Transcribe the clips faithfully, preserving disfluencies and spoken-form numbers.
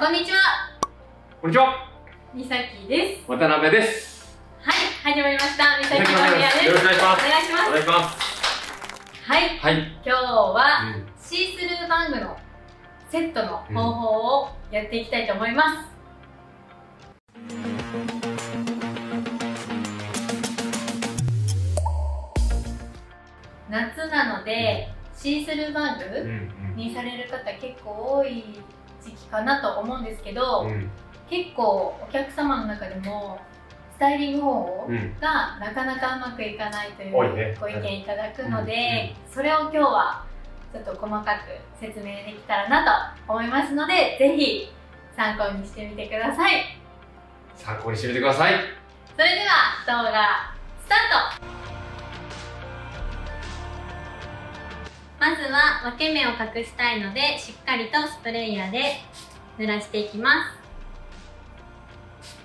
こんにちは。こんにちは。みさきです。渡辺です。はい、始まりました。みさきの部屋です。よろしくお願いします。お願いします。はい、はい、今日は、うん、シースルーバングのセットの方法をやっていきたいと思います。うん、夏なので、シースルーバングにされる方結構多い時期かなと思うんですけど、うん、結構お客様の中でもスタイリング方法がなかなかうまくいかないというご意見いただくので、それを今日はちょっと細かく説明できたらなと思いますので、ぜひ参考にしてみてください。参考にしてみてください。それでは動画スタート。まずは分け目を隠したいので、しっかりとスプレイヤーで濡らしていきます。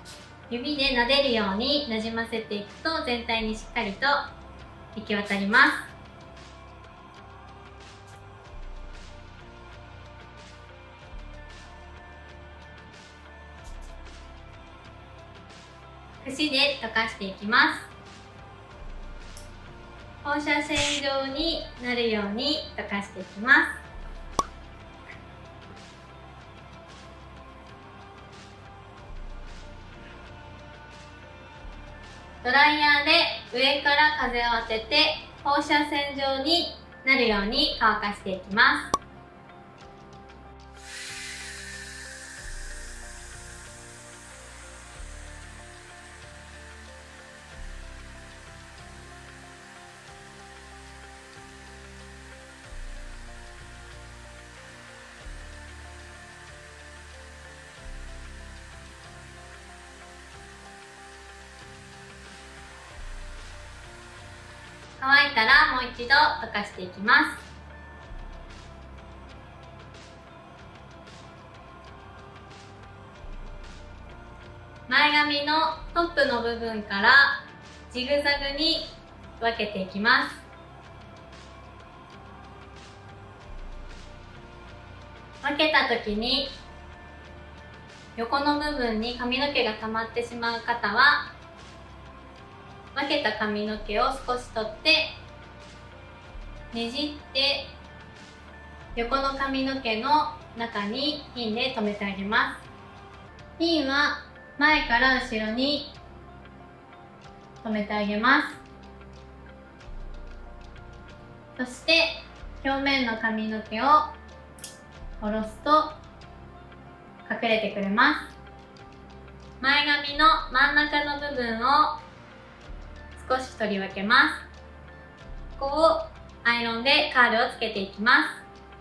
指で撫でるようになじませていくと全体にしっかりと行き渡ります。串で溶かしていきます。放射線状になるように溶かしていきます。ドライヤーで上から風を当てて放射線状になるように乾かしていきます。乾いたらもう一度溶かしていきます。前髪のトップの部分からジグザグに分けていきます。分けた時に横の部分に髪の毛が溜まってしまう方は、分けた髪の毛を少し取ってねじって横の髪の毛の中にピンで留めてあげます。ピンは前から後ろに留めてあげます。そして表面の髪の毛を下ろすと隠れてくれます。前髪の真ん中の部分を少し取り分けます。ここをアイロンでカールをつけていきま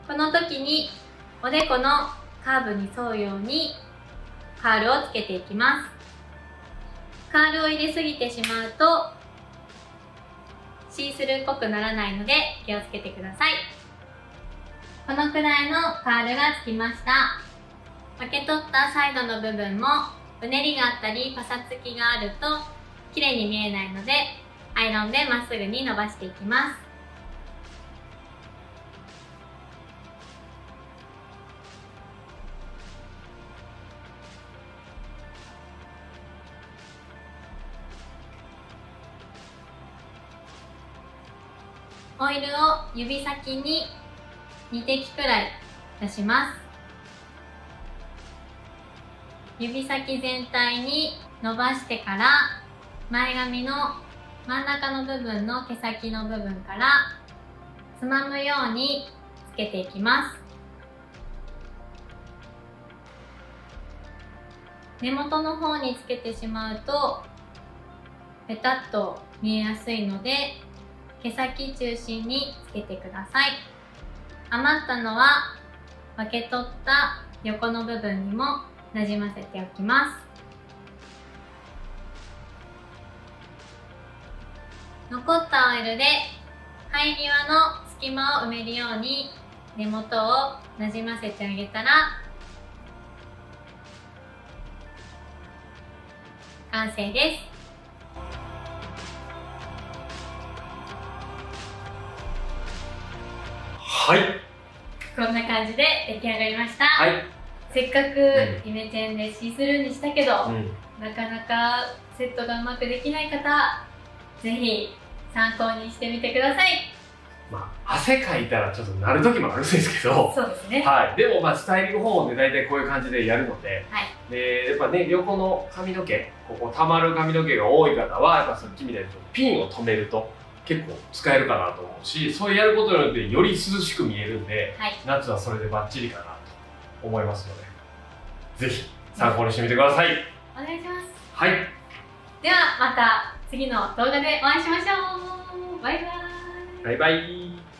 す。この時におでこのカーブに沿うようにカールをつけていきます。カールを入れすぎてしまうとシースルーっぽくならないので気をつけてください。このくらいのカールがつきました。分け取ったサイドの部分もうねりがあったりパサつきがあると綺麗に見えないので、アイロンでまっすぐに伸ばしていきます。オイルを指先ににてきくらい出します。指先全体に伸ばしてから、前髪の真ん中の部分の毛先の部分からつまむようにつけていきます。根元の方につけてしまうとペタッと見えやすいので、毛先中心につけてください。余ったのは分け取った横の部分にもなじませておきます。残ったオイルで生え際の隙間を埋めるように根元をなじませてあげたら完成です。はい、こんな感じで出来上がりました。はい、せっかくイメチェンでシースルーにしたけど、うん、なかなかセットがうまくできない方、ぜひ参考にしてみてください。まあ、汗かいたらちょっとなる時もあるんですけど、そうですね、はい、でもまあスタイリング方法で大体こういう感じでやるので、はい、でやっぱね、横の髪の毛、ここたまる髪の毛が多い方はやっぱさっきみたいにピンを留めると結構使えるかなと思うし、そうやることによってより涼しく見えるんで、はい、夏はそれでバッチリかなと思いますので、ぜひ参考にしてみてください。お願いします。はい、ではまた次の動画でお会いしましょう。バイバイ。バイバイ。